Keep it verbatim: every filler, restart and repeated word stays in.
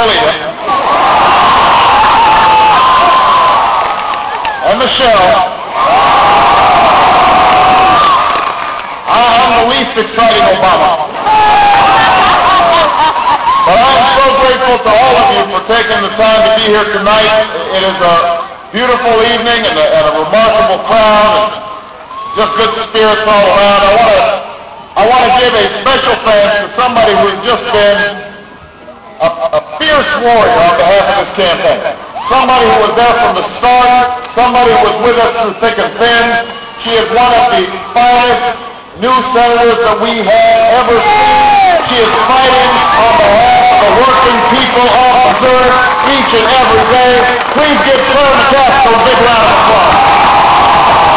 Malia, and Michelle, I am the least exciting Obama. But I am so grateful to all of you for taking the time to be here tonight. It is a beautiful evening and a, and a remarkable crowd, and just good spirits all around. I want to I want to give a special thanks to somebody who's just been a, a fierce warrior on behalf of this campaign. Somebody who was there from the start, somebody who was with us through thick and thin. She is one of the finest new senators that we have ever seen. She is fighting on behalf of the working people of Missouri each and every day. Please give Claire McCaskill a big round of applause.